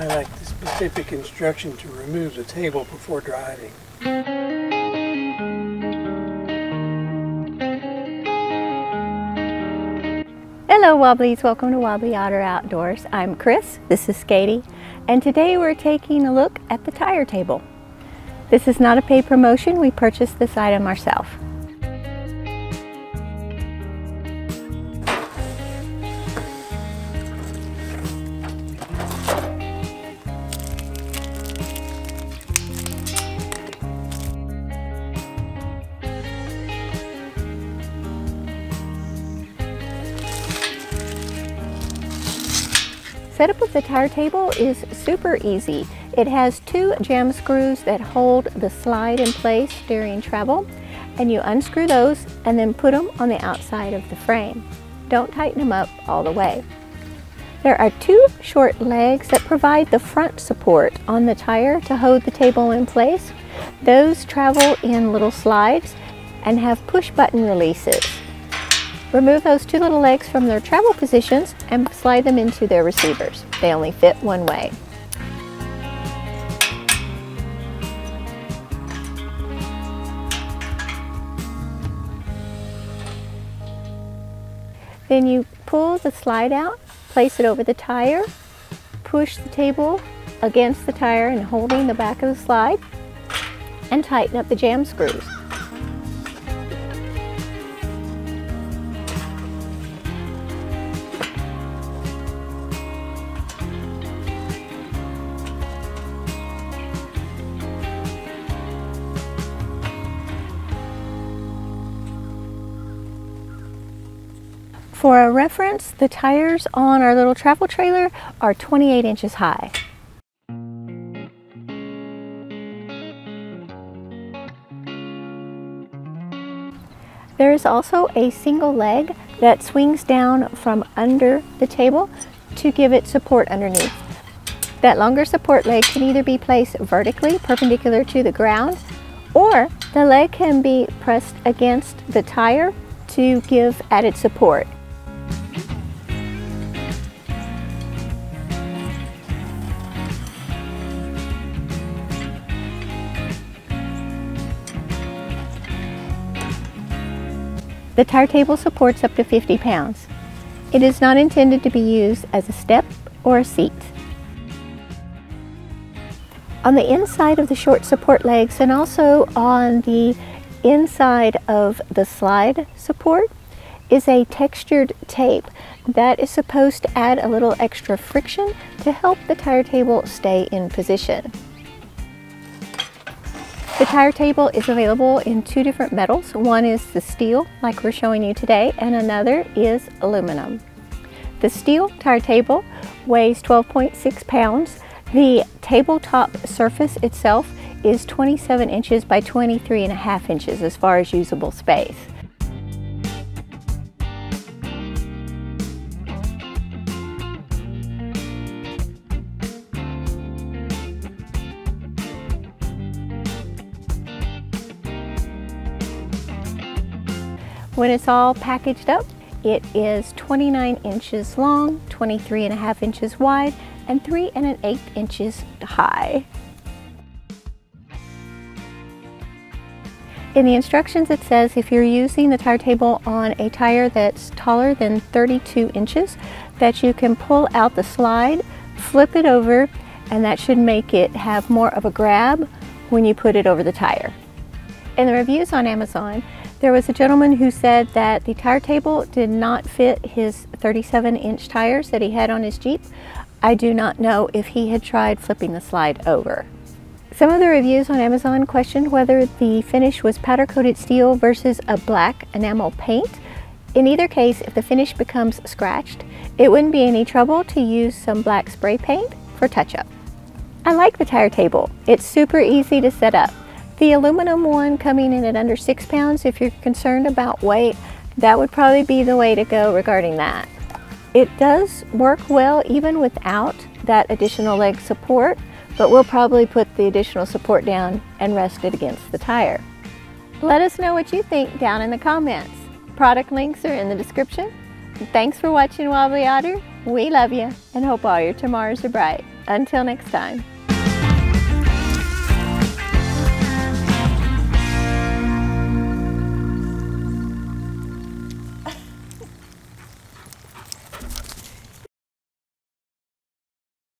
I like the specific instruction to remove the table before driving. Hello Wobblies, welcome to Wobbly Otter Outdoors. I'm Chris, this is Katie, and today we're taking a look at the tire table. This is not a paid promotion, we purchased this item ourselves. Setup of the tire table is super easy. It has two jam screws that hold the slide in place during travel, and you unscrew those and then put them on the outside of the frame. Don't tighten them up all the way. There are two short legs that provide the front support on the tire to hold the table in place. Those travel in little slides and have push button releases. Remove those two little legs from their travel positions and slide them into their receivers. They only fit one way. Then you pull the slide out, place it over the tire, push the table against the tire and holding the back of the slide, and tighten up the jam screws. For a reference, the tires on our little travel trailer are 28 inches high. There is also a single leg that swings down from under the table to give it support underneath. That longer support leg can either be placed vertically, perpendicular to the ground, or the leg can be pressed against the tire to give added support. The tire table supports up to 50 pounds. It is not intended to be used as a step or a seat. On the inside of the short support legs and also on the inside of the slide support is a textured tape that is supposed to add a little extra friction to help the tire table stay in position. The tire table is available in two different metals. One is the steel, like we're showing you today, and another is aluminum. The steel tire table weighs 12.6 pounds. The tabletop surface itself is 27 inches by 23.5 inches as far as usable space. When it's all packaged up, it is 29 inches long, 23.5 inches wide, and 3 1/8 inches high. In the instructions it says if you're using the tire table on a tire that's taller than 32 inches, that you can pull out the slide, flip it over, and that should make it have more of a grab when you put it over the tire. In the reviews on Amazon, there was a gentleman who said that the tire table did not fit his 37-inch tires that he had on his Jeep. I do not know if he had tried flipping the slide over. Some of the reviews on Amazon questioned whether the finish was powder-coated steel versus a black enamel paint. In either case, if the finish becomes scratched, it wouldn't be any trouble to use some black spray paint for touch-up. I like the tire table. It's super easy to set up. The aluminum one coming in at under 6 pounds, if you're concerned about weight, that would probably be the way to go regarding that. It does work well even without that additional leg support, but we'll probably put the additional support down and rest it against the tire. Let us know what you think down in the comments. Product links are in the description. Thanks for watching Wobbly Otter. We love you and hope all your tomorrows are bright. Until next time.